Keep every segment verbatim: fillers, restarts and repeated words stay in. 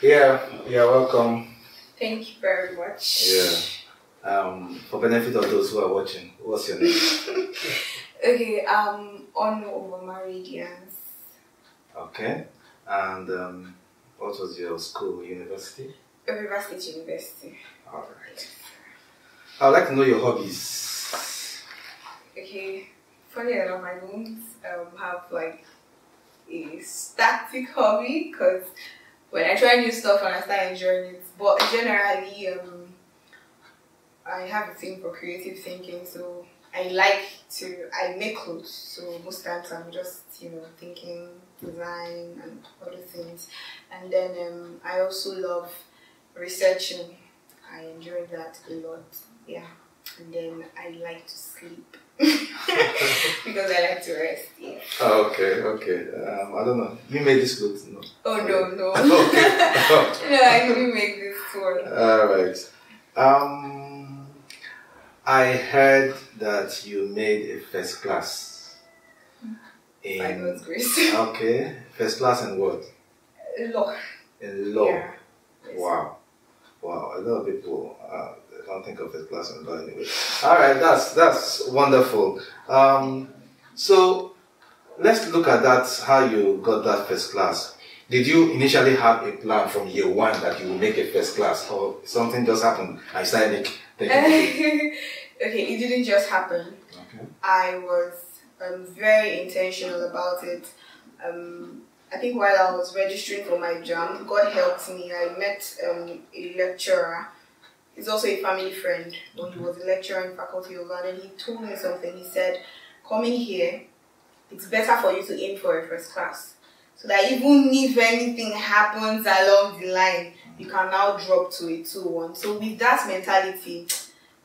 Yeah, you're welcome. Thank you very much. Yeah. Um, for benefit of those who are watching, what's your name? Okay, um, Onu Oma Radiance. Okay, and um, what was your school, university? Rivers State University. All right. Yes. I'd like to know your hobbies. Okay, funny enough, my rooms um, have like a static hobby because when I try new stuff and I start enjoying it, but generally, um, I have a thing for creative thinking, so I like to, I make clothes, so most times I'm just, you know, thinking design and other things. And then um, I also love researching. I enjoy that a lot, yeah. And then I like to sleep because I like to rest, yeah. Oh, okay, okay. Um, I don't know. You made this look, no? Oh, no, no. Okay. No, I didn't make this one. All right. Um, I heard that you made a first class in... I was Greece. Okay. First class in what? Law. In law. Yeah. Wow. Wow, a lot of people uh, don't think of it class in law anyway. All right, that's that's wonderful. Um, so let's look at that. How you got that first class? Did you initially have a plan from year one that you will make a first class, or something just happened? I started making. Okay, it didn't just happen. Okay. I was um, very intentional about it. Um, I think while I was registering for my jam, God helped me. I met um, a lecturer. He's also a family friend. When he was a lecturer in Faculty of Law, and he told me something. He said, coming here, it's better for you to aim for a first class. So that even if anything happens along the line, you can now drop to a two one. So with that mentality,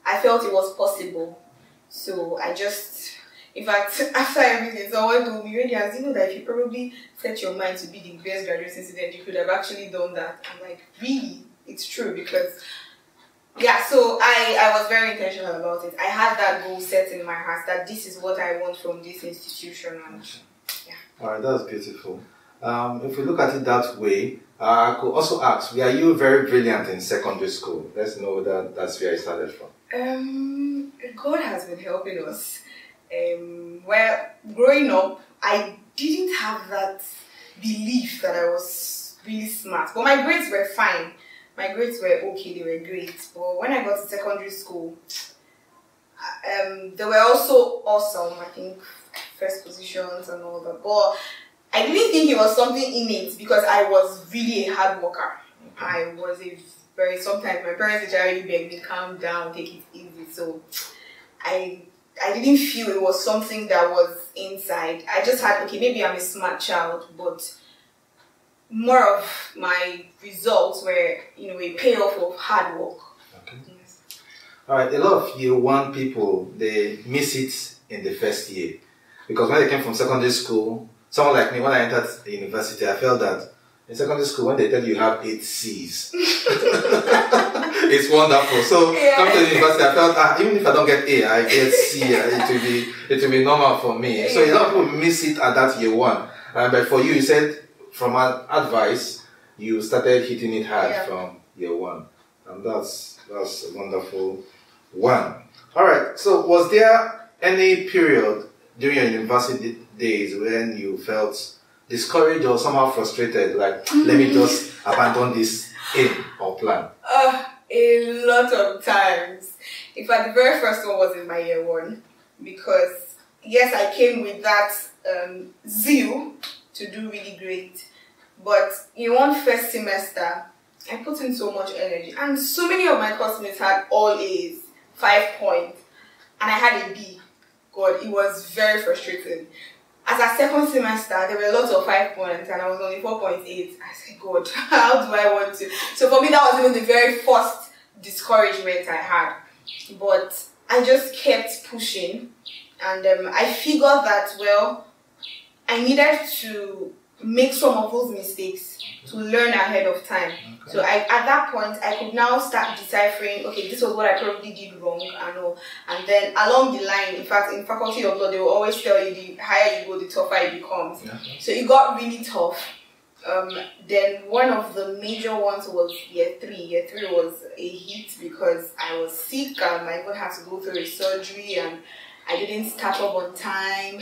I felt it was possible. So I just... In fact, after everything, someone told me, really, as you know that if you probably set your mind to be the best graduating student, you could have actually done that. I'm like, really? It's true because, yeah, so I, I was very intentional about it. I had that goal set in my heart that this is what I want from this institution. And, yeah. All right, that's beautiful. Um, if we look at it that way, uh, I could also ask, were you very brilliant in secondary school? Let's know that that's where I started from. Um, God has been helping us. Um, well, growing up, I didn't have that belief that I was really smart. But my grades were fine. My grades were okay, they were great. But when I got to secondary school, um, they were also awesome, I think, first positions and all that. But I didn't think it was something innate because I was really a hard worker. I was a very, sometimes my parents generally begged me, calm down, take it easy. So I... I didn't feel it was something that was inside. I just had, okay, maybe I'm a smart child, but more of my results were, you know, a payoff of hard work. Okay. Yes. All right, a lot of year one people, they miss it in the first year. Because when they came from secondary school, someone like me, when I entered the university, I felt that in secondary school, when they tell you you have eight C's, it's wonderful. So yeah. Come to the university, I felt ah, even if I don't get A, I get C. It will be it will be normal for me. So a lot of people miss it at that year one. Uh, but for you, you said from an advice, you started hitting it hard, yeah, from year one, and that's that's a wonderful one. All right. So was there any period during your university days when you felt discouraged or somehow frustrated, like, mm-hmm, let me just abandon this aim or plan? Uh, a lot of times. In fact, the very first one was in my year one because, yes, I came with that um, zeal to do really great, but in one first semester, I put in so much energy, and so many of my classmates had all A's, five points, and I had a B. God, it was very frustrating. As a second semester, there were lots of five points and I was only four point eight. I said, God, how do I want to? So for me, that was even the very first discouragement I had. But I just kept pushing. And um, I figured that, well, I needed to make some of those mistakes to learn ahead of time. Okay. So I, at that point, I could now start deciphering, okay, this was what I probably did wrong, I know. And then along the line, in fact, in Faculty of Law, they will always tell you the higher you go, the tougher it becomes. Yeah. So it got really tough. Um, then one of the major ones was year three. Year three was a hit because I was sick. Um, I even had to go through a surgery, and I didn't start up on time.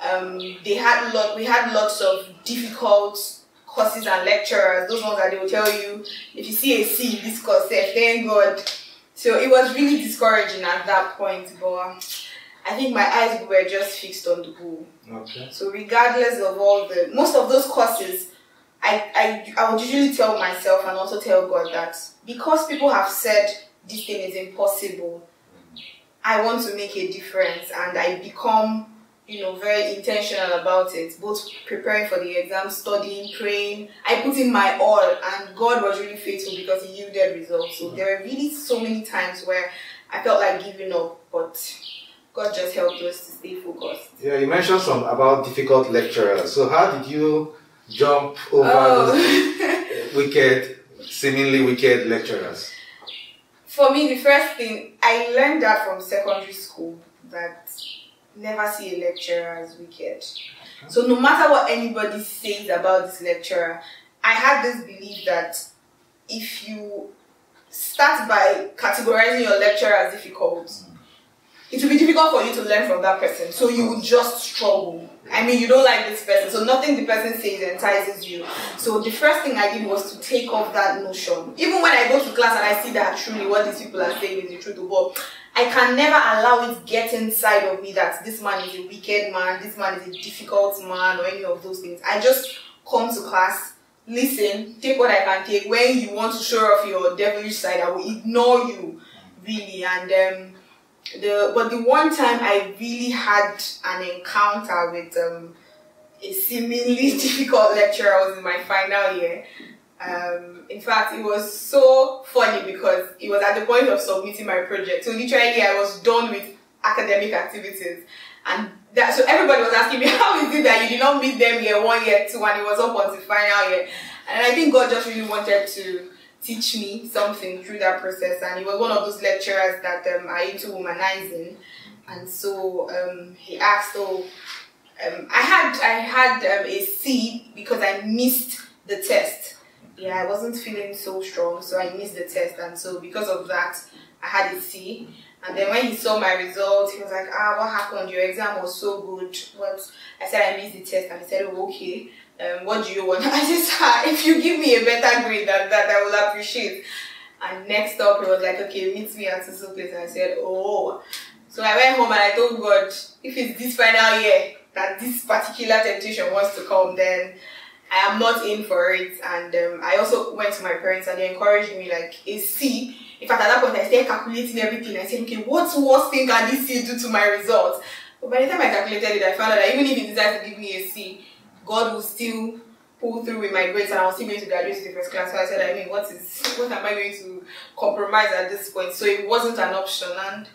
Um, they had lot. We had lots of difficult courses and lecturers. Those ones that they will tell you, if you see a C in this course, say, thank God. So it was really discouraging at that point, but I think my eyes were just fixed on the goal. Okay. So regardless of all the most of those courses. I, I, I would usually tell myself and also tell God that because people have said this thing is impossible, I want to make a difference, and I become, you know, very intentional about it, both preparing for the exam, studying, praying. I put in my all, and God was really faithful because he yielded results. So there were really so many times where I felt like giving up, but God just helped us to stay focused. Yeah, you mentioned some about difficult lecturers. So how did you jump over oh. those wicked, seemingly wicked lecturers? For me, the first thing, I learned that from secondary school, that never see a lecturer as wicked. So no matter what anybody says about this lecturer, I had this belief that if you start by categorizing your lecturer as difficult, it will be difficult for you to learn from that person. So you will just struggle. I mean, you don't like this person, so nothing the person says entices you. So the first thing I did was to take off that notion. Even when I go to class and I see that truly what these people are saying is the truth, but I can never allow it get inside of me that this man is a wicked man, this man is a difficult man, or any of those things. I just come to class, listen, take what I can take. When you want to show off your devilish side, I will ignore you, really. And um, The, but the one time I really had an encounter with um, a seemingly difficult lecturer was in my final year. Um, in fact, it was so funny because it was at the point of submitting my project. So literally I was done with academic activities, and that, so everybody was asking me, how is it that you did not meet them year one, year two, and it was up until final year? And I think God just really wanted to teach me something through that process, and he was one of those lecturers that um, are into womanizing, and so um, he asked. So um, I had I had um, a C because I missed the test. Yeah, I wasn't feeling so strong, so I missed the test, and so because of that, I had a C. And then when he saw my results, he was like, "Ah, what happened? Your exam was so good. What?" I said, "I missed the test," and he said, "Oh, okay. Um, what do you want?" I said, "If you give me a better grade than that, I will appreciate." And next up, he was like, "Okay, meet me at this place." And I said, "Oh." So I went home and I told God, if it's this final year that this particular temptation wants to come, then I am not in for it. And um, I also went to my parents, and they encouraged me, like, a C. In fact, at that point, I started calculating everything. I said, "Okay, what worst thing can this C do to my results?" But by the time I calculated it, I found out that even if he decided to give me a C, God will still pull through with my grades, and I was still going to graduate to the first class. So I said, I mean, what is, what am I going to compromise at this point? So it wasn't an option. And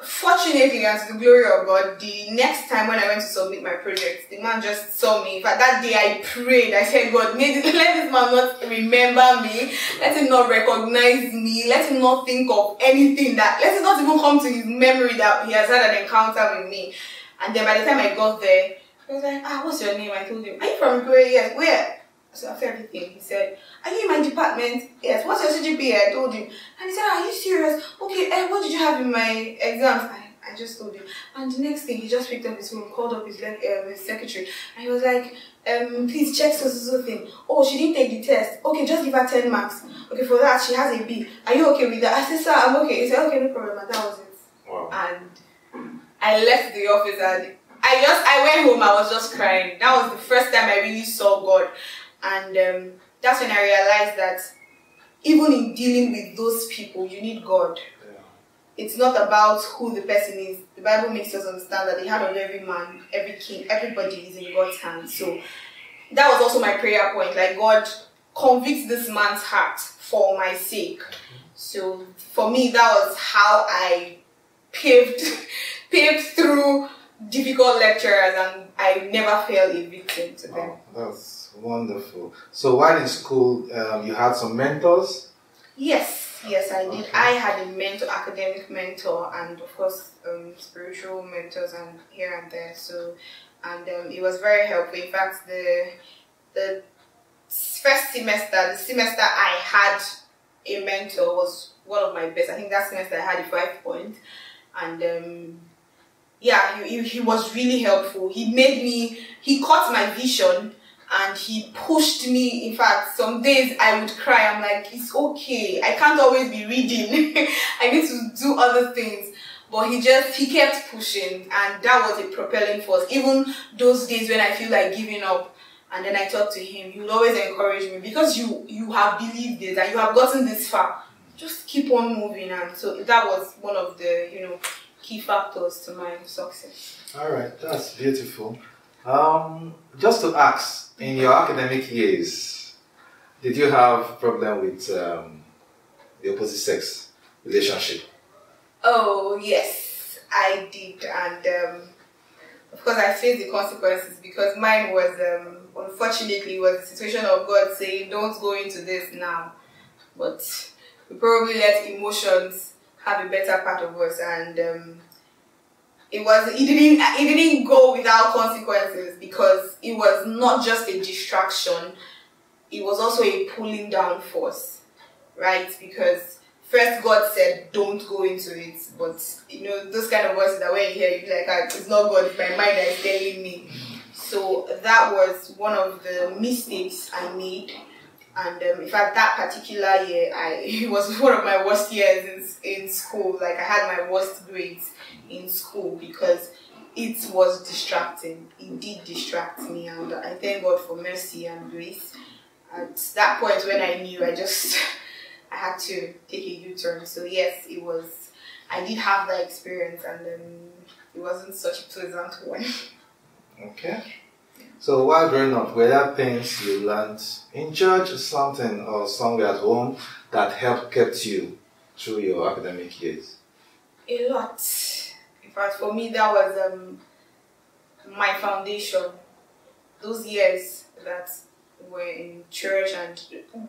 fortunately, and to the glory of God, the next time when I went to submit my project, the man just saw me. In fact, that day I prayed. I said, "God, let this man not remember me. Let him not recognize me. Let him not think of anything that, let it not even come to his memory that he has had an encounter with me." And then by the time I got there, he was like, "Ah, what's your name?" I told him. "Are you from Korea?" "Yes." "Where?" So after everything, he said, "Are you in my department?" "Yes." "What's your C G P A? I told him. And he said, "Are you serious? Okay, eh, what did you have in my exams?" I, I just told him. And the next thing, he just picked up his phone, called up his, uh, his secretary, and he was like, um, "Please check so so thing. Oh, she didn't take the test. Okay, just give her ten marks. Okay, for that, she has a B. Are you okay with that?" I said, "Sir, I'm okay." He said, "Okay, no problem." And that was it. Wow. And I left the office, and I just, I went home, I was just crying. That was the first time I really saw God. And um, that's when I realized that even in dealing with those people, you need God. Yeah. It's not about who the person is. The Bible makes us understand that the hand of every man, every king, everybody is in God's hands. So that was also my prayer point. Like, God, convict this man's heart for my sake. So for me, that was how I paved, paved through difficult lecturers, and I never fell a victim to them. Oh, that's wonderful. So while in school, um, you had some mentors? Yes, yes I did. Okay. I had a mentor, academic mentor, and of course um, spiritual mentors, and here and there. So, and um, it was very helpful. In fact, the the first semester, the semester I had a mentor was one of my best. I think that semester I had a five point, and um, yeah, he, he was really helpful. He made me, he caught my vision and he pushed me. In fact, some days I would cry. I'm like, it's okay, I can't always be reading. I need to do other things. But he just, he kept pushing, and that was a propelling force. Even those days when I feel like giving up, and then I talk to him, he would always encourage me, because you, you have believed this, and you have gotten this far. Just keep on moving. And so that was one of the, you know, key factors to my success. All right, that's beautiful. Um, just to ask, in your academic years, did you have a problem with um, the opposite sex relationship? Oh, yes, I did. And um, of course, I faced the consequences, because mine was, um, unfortunately, was a situation of God saying, don't go into this now. But we probably let emotions have a better part of us, and um, it was it didn't it didn't go without consequences, because it was not just a distraction, it was also a pulling down force, right? Because first God said don't go into it, but you know those kind of voices that when you hear you like, ah, it's not God, it's my mind that's telling me. So that was one of the mistakes I made. And um, in fact, that particular year, I, it was one of my worst years in, in school. Like, I had my worst grades in school because it was distracting. It did distract me, and I thank God for mercy and grace. At that point when I knew, I just, I had to take a U-turn. So yes, it was, I did have that experience, and um, it wasn't such a pleasant one. Okay. So while growing up, were there things you learned in church, something or somewhere at home that helped kept you through your academic years? A lot. In fact, for me, that was um, my foundation. Those years that were in church, and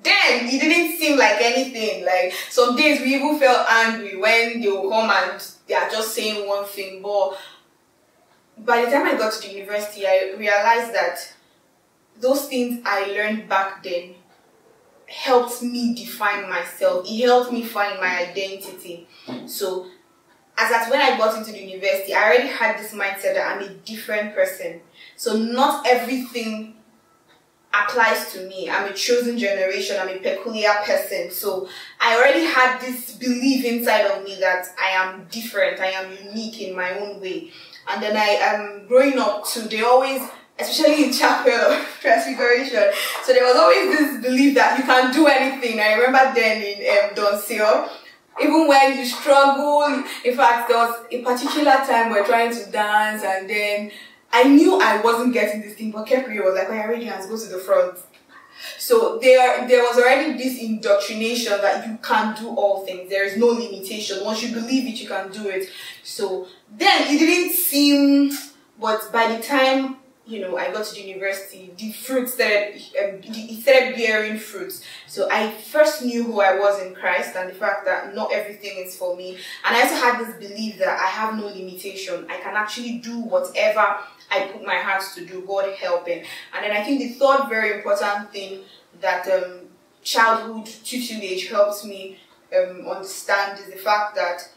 then it didn't seem like anything. Like, some days we even felt angry when they would come and they are just saying one thing, but by the time I got to the university, I realized that those things I learned back then helped me define myself. It helped me find my identity. So, as at when I got into the university, I already had this mindset that I'm a different person. So, not everything applies to me. I'm a chosen generation. I'm a peculiar person. So, I already had this belief inside of me that I am different. I am unique in my own way. And then I am um, growing up too, they always, especially in chapel of transfiguration, so there was always this belief that you can do anything. I remember then in um, Donseal, even when you struggle, in fact there was a particular time we were trying to dance, and then I knew I wasn't getting this thing, but Kepri was like, oh, I really have to go to the front. So there, there was already this indoctrination that you can do all things. There is no limitation. Once you believe it, you can do it. So then it didn't seem, but by the time, you know, I got to university, the fruit started, um, it started bearing fruits. So I first knew who I was in Christ, and the fact that not everything is for me. And I also had this belief that I have no limitation. I can actually do whatever I put my hands to do, God helping. And then I think the third very important thing that um, childhood tutelage helps me um, understand is the fact that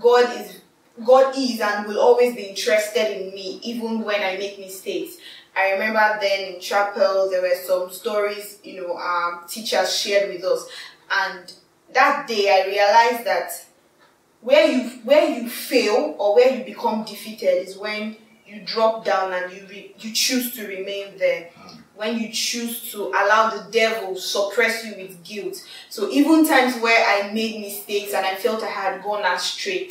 God is God is and will always be interested in me, even when I make mistakes. I remember then in chapel, there were some stories, you know, our teachers shared with us. And that day I realized that where you, where you fail or where you become defeated is when you drop down and you, re you choose to remain there. When you choose to allow the devil to suppress you with guilt. So even times where I made mistakes and I felt I had gone astray,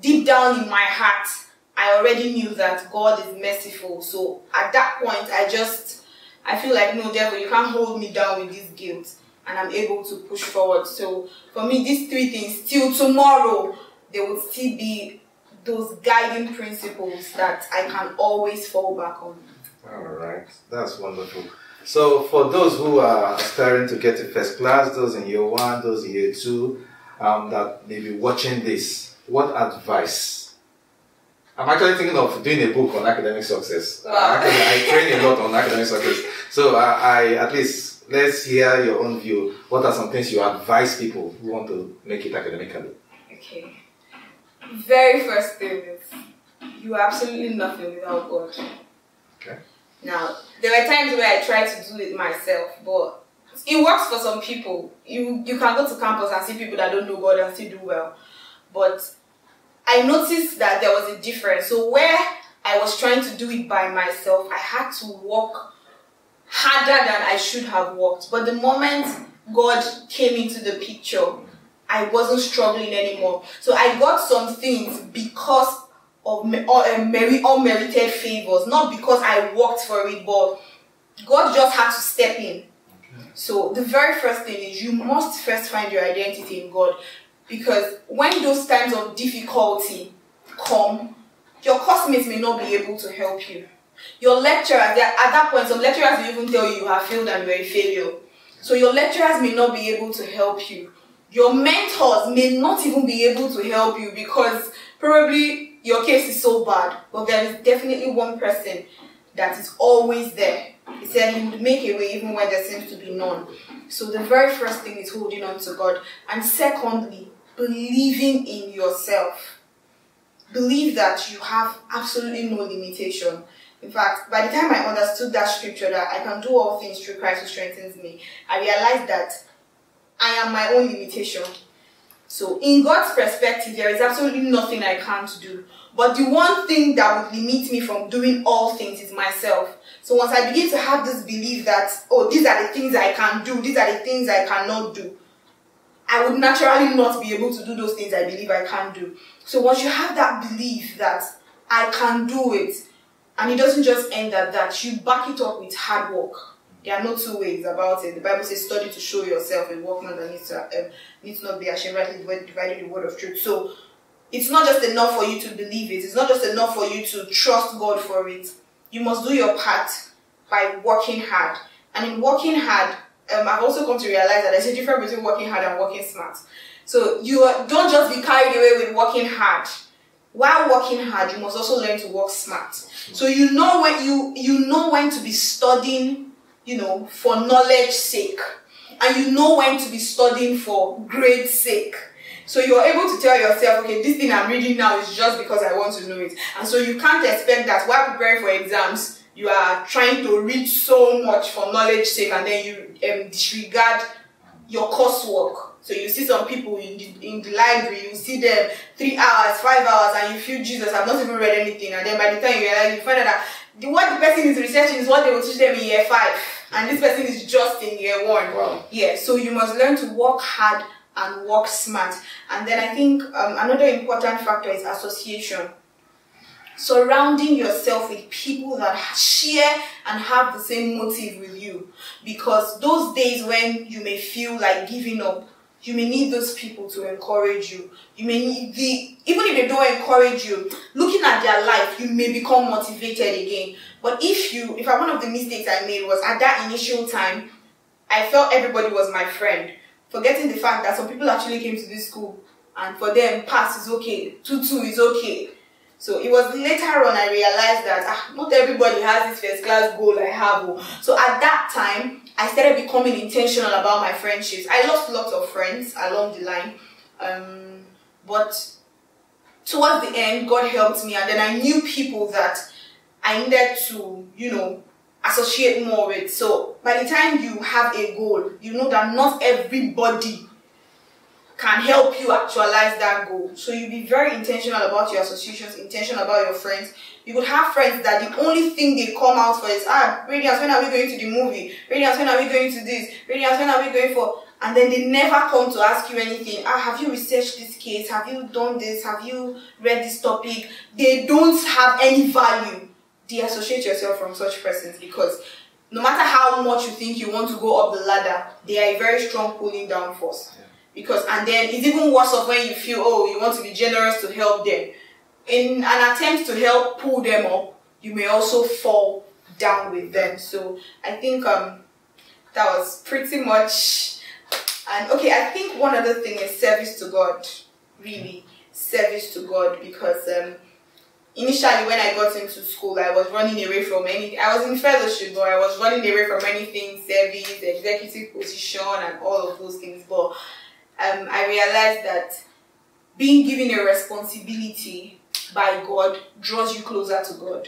deep down in my heart, I already knew that God is merciful. So at that point, I just, I feel like, no, devil, you can't hold me down with this guilt. And I'm able to push forward. So for me, these three things, till tomorrow, they will still be those guiding principles that I can always fall back on. All right, that's wonderful. So for those who are aspiring to get to first class, those in year one, those in year two, um, that may be watching this, what advice? I'm actually thinking of doing a book on academic success. Wow. I, I train a lot on academic success. So I, I at least let's hear your own view. What are some things you advise people who want to make it academically? Okay. Very first thing is, you are absolutely nothing without God. Okay. Now, there were times where I tried to do it myself, but it works for some people. You, you can go to campus and see people that don't know God and still do well. But I noticed that there was a difference. So where I was trying to do it by myself, I had to work harder than I should have worked. But the moment God came into the picture, I wasn't struggling anymore. So I got some things because of unmerited favors, not because I worked for it, but God just had to step in. Okay. So the very first thing is, you must first find your identity in God, because when those times of difficulty come, your classmates may not be able to help you. Your lecturers, at that point, some lecturers will even tell you you have failed and you are a failure. So your lecturers may not be able to help you. Your mentors may not even be able to help you because probably your case is so bad. But there is definitely one person that is always there. He said he would make a way even when there seems to be none. So the very first thing is holding on to God. And secondly, believing in yourself. Believe that you have absolutely no limitation. In fact, by the time I understood that scripture, that I can do all things through Christ who strengthens me, I realized that I am my own limitation. So in God's perspective, there is absolutely nothing I can't do. But the one thing that would limit me from doing all things is myself. So once I begin to have this belief that, oh, these are the things I can do, these are the things I cannot do, I would naturally not be able to do those things I believe I can do. So once you have that belief that I can do it, and it doesn't just end at that, you back it up with hard work. There are no two ways about it. The Bible says, study to show yourself a workman that needs to, um, needs not be ashamed, rightly dividing the word of truth. So it's not just enough for you to believe it. It's not just enough for you to trust God for it. You must do your part by working hard. And in working hard, um, I've also come to realize that there's a difference between working hard and working smart. So you are, don't just be carried away with working hard. While working hard, you must also learn to work smart. So you know when you you know when to be studying, you know, for knowledge's sake, and you know when to be studying for grade's sake. So you're able to tell yourself, okay, this thing I'm reading now is just because I want to know it. And so you can't expect that while preparing for exams, you are trying to read so much for knowledge's sake, and then you um, disregard your coursework. So you see some people in the, in the library, you see them three hours, five hours, and you feel, Jesus, I've not even read anything. And then by the time you realize, you find out that the, what the person is researching is what they will teach them in year five. And this person is just in year one. Wow. Yeah, so you must learn to work hard and work smart. And then I think um, another important factor is association. Surrounding yourself with people that share and have the same motive with you. Because those days when you may feel like giving up, you may need those people to encourage you. You may need the, even if they don't encourage you, looking at their life, you may become motivated again. But if you, if I, one of the mistakes I made was at that initial time, I felt everybody was my friend, forgetting the fact that some people actually came to this school and for them, pass is okay, two two is okay. So it was later on I realized that ah, not everybody has this first class goal I have. So at that time, I started becoming intentional about my friendships. I lost lots of friends along the line, um, but towards the end, God helped me, and then I knew people that I needed to, you know, associate more with. So by the time you have a goal, you know that not everybody can help you actualize that goal. So you be very intentional about your associations, intentional about your friends. You could have friends that the only thing they come out for is, ah, Radiance, when are we going to the movie? Radiance, when are we going to this? Radiance, when are we going for? And then they never come to ask you anything. Ah, have you researched this case? Have you done this? Have you read this topic? They don't have any value. De-associate yourself from such persons, because no matter how much you think you want to go up the ladder, they are a very strong pulling down force. Yeah. Because, and then it's even worse off when you feel, oh, you want to be generous to help them. In an attempt to help pull them up, you may also fall down with them. So I think um, that was pretty much, and okay, I think one other thing is service to God, really, service to God, because um, Initially, when I got into school, I was running away from any. I was in fellowship, but I was running away from anything, service, executive position, and all of those things. But um, I realized that being given a responsibility by God draws you closer to God.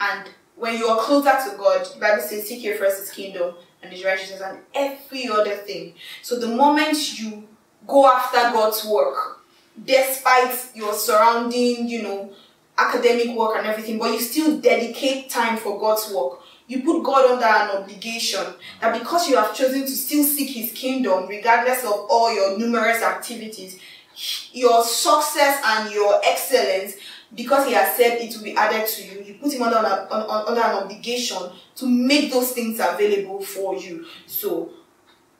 And when you are closer to God, the Bible says, seek ye first His kingdom and His righteousness and every other thing. So the moment you go after God's work, despite your surrounding, you know, academic work and everything, but you still dedicate time for God's work, you put God under an obligation that because you have chosen to still seek His kingdom, regardless of all your numerous activities, your success and your excellence, because He has said it will be added to you, you put Him under, under, under an obligation to make those things available for you. So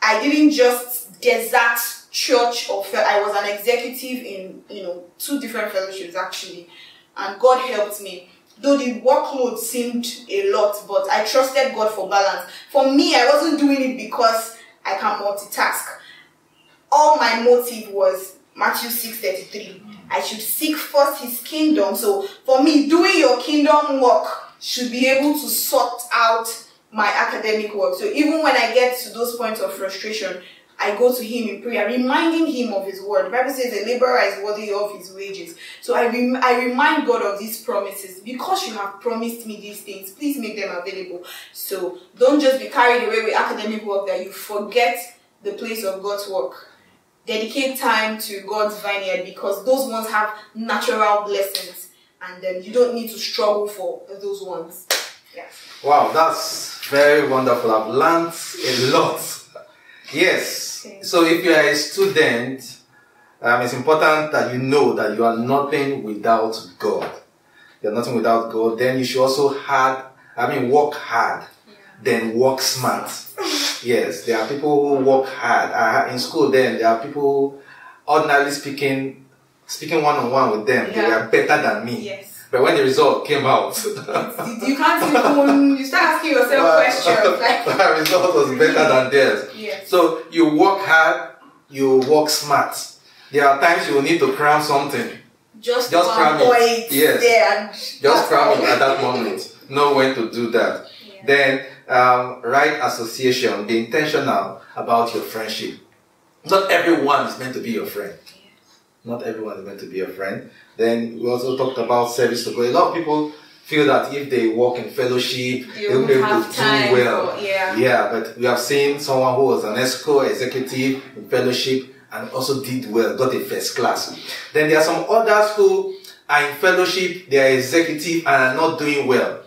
I didn't just desert church or fel- I was an executive in, you know, two different fellowships actually. And God helped me, though the workload seemed a lot, but I trusted God for balance. For me, I wasn't doing it because I can multitask. All my motive was Matthew six thirty-three. I should seek first His kingdom. So for me, doing your kingdom work should be able to sort out my academic work. So even when I get to those points of frustration, I go to Him in prayer, reminding Him of His word. The Bible says a laborer is worthy of his wages. So I, rem I remind God of these promises. Because you have promised me these things, please make them available. So don't just be carried away with academic work that you forget the place of God's work. Dedicate time to God's vineyard, because those ones have natural blessings, and then you don't need to struggle for those ones. Yeah. Wow, that's very wonderful. I've learned a lot. Yes. Okay. So if you are a student, um, it's important that you know that you are nothing without God. You are nothing without God. Then you should also hard, I mean, work hard. Yeah. Then work smart. Yes, there are people who work hard. Uh, in school, then there are people who, ordinarily speaking, speaking one on one with them, yeah, they are better than me. Yes. But when the result came out, you can't even, you start asking yourself but, questions. Like, the result was better than theirs. Yes. So you work hard, you work smart. There are times you will need to cram something. Just, just cram it. Yes. There. Just cram it at that moment. Know when to do that. Yeah. Then, um, right association. Be intentional about your friendship. Not everyone is meant to be your friend. Not everyone is meant to be a friend. Then we also talked about service to God. A lot of people feel that if they work in fellowship, they will be able to do well. Or, yeah. yeah, but we have seen someone who was an ESCO executive in fellowship and also did well, got a first class. Then there are some others who are in fellowship, they are executive and are not doing well.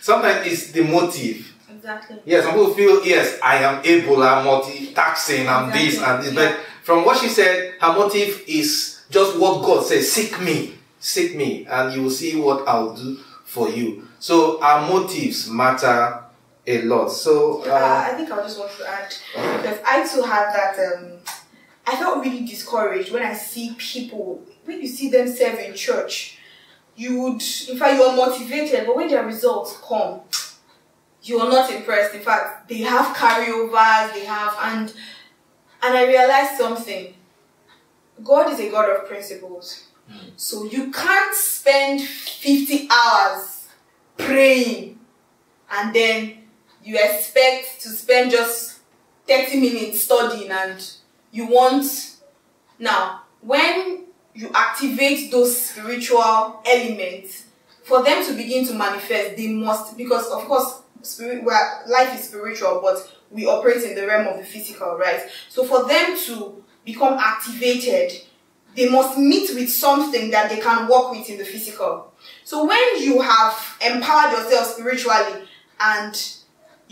Sometimes it's the motive. Exactly. Yeah, some people feel, yes, I am able, I'm multitasking, I'm exactly. this and this. Yeah. But from what she said, her motive is just what God says, seek me, seek me, and you will see what I'll do for you. So our motives matter a lot. So uh, uh, I think I just want to add, because I too had that, um, I felt really discouraged when I see people, when you see them serve in church, you would, in fact, you are motivated, but when their results come, you are not impressed. In fact, they have carryovers, they have, and, and I realized something. God is a God of principles. Mm. So you can't spend fifty hours praying and then you expect to spend just thirty minutes studying and you want... Now, when you activate those spiritual elements, for them to begin to manifest, they must... Because, of course, spirit, well, life is spiritual, but we operate in the realm of the physical, right? So for them to... become activated, they must meet with something that they can work with in the physical. So when you have empowered yourself spiritually and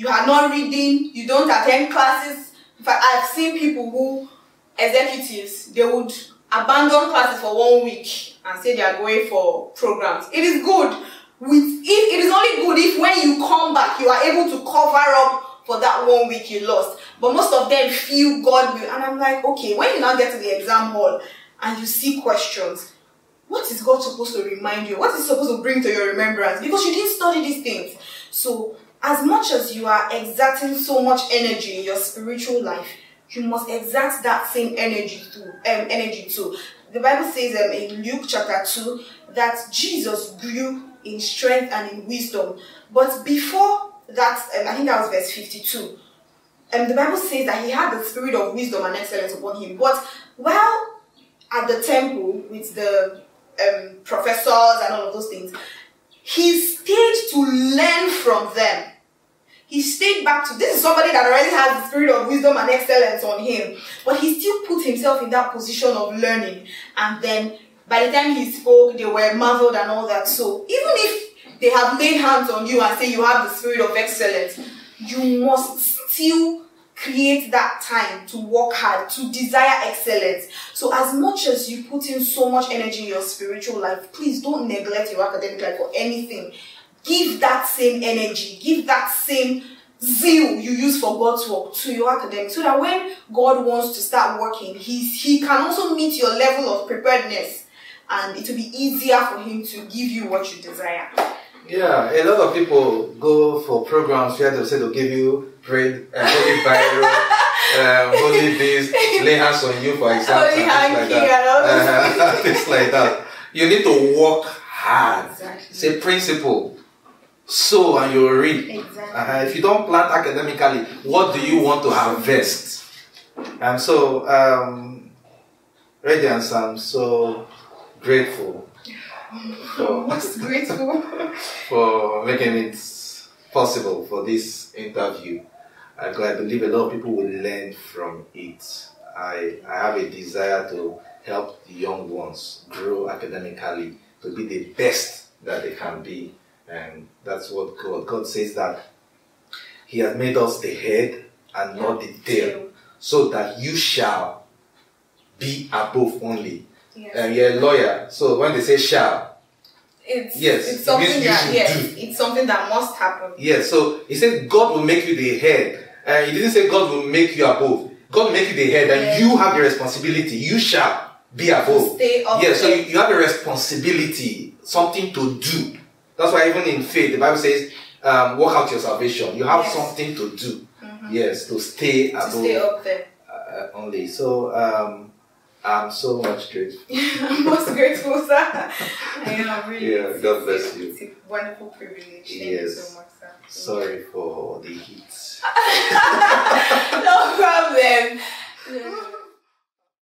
you are not reading, you don't attend classes. In fact, I've seen people who, executives, they would abandon classes for one week and say they are going for programs. It is good. With, if, it is only good if when you come back, you are able to cover up for that one week you lost. But most of them feel God will. And I'm like, okay, when you now get to the exam hall and you see questions, what is God supposed to remind you? What is He supposed to bring to your remembrance? Because you didn't study these things. So as much as you are exerting so much energy in your spiritual life, you must exert that same energy too. Um, energy too. The Bible says um, in Luke chapter two that Jesus grew in strength and in wisdom. But before that, um, I think that was verse fifty-two, and um, the Bible says that he had the spirit of wisdom and excellence upon him. But while at the temple with the um, professors and all of those things, he stayed to learn from them. He stayed back to, this is somebody that already has the spirit of wisdom and excellence on him, but he still put himself in that position of learning. And then by the time he spoke, they were marveled and all that. So even if they have laid hands on you and say you have the spirit of excellence, you must still create that time to work hard, to desire excellence. So as much as you put in so much energy in your spiritual life, please don't neglect your academic life or anything. Give that same energy, give that same zeal you use for God's work to your academics, so that when God wants to start working, he's, he can also meet your level of preparedness, and it will be easier for him to give you what you desire. Yeah, a lot of people go for programs where they'll say they'll give you bread, uh, holy Bible, um, holy bees, lay hands on you for example, holy hanky, things like that. Uh, things like that. You need to work hard. Exactly. It's a principle. Sow and you reap. Exactly. Uh, if you don't plant academically, what do you want to harvest? And so, um, Radiance, I'm so grateful. For, most grateful for making it possible for this interview. I, I believe a lot of people will learn from it. I, I have a desire to help the young ones grow academically to be the best that they can be. And that's what God, God says, that he has made us the head and not the tail, so that you shall be above only. Yes. And you're a lawyer, so when they say shall, it's, yes, it's something it that yes, it's something that must happen. Yes, so he said God will make you the head. And uh, he didn't say God will make you above. God will make you the head, and yes, you have the responsibility. You shall be above. Stay up. Yes, so you, you have a responsibility, something to do. That's why even in faith, the Bible says, um, work out your salvation. You have yes. something to do. Mm-hmm. Yes, to stay to above stay up there. Uh, only. So, um, I'm so much grateful. I'm most grateful, sir. I am really. Yeah, God bless you. It's a wonderful privilege. Thank yes. you so much, sir. Thank Sorry you. for the heat. No problem. Yeah.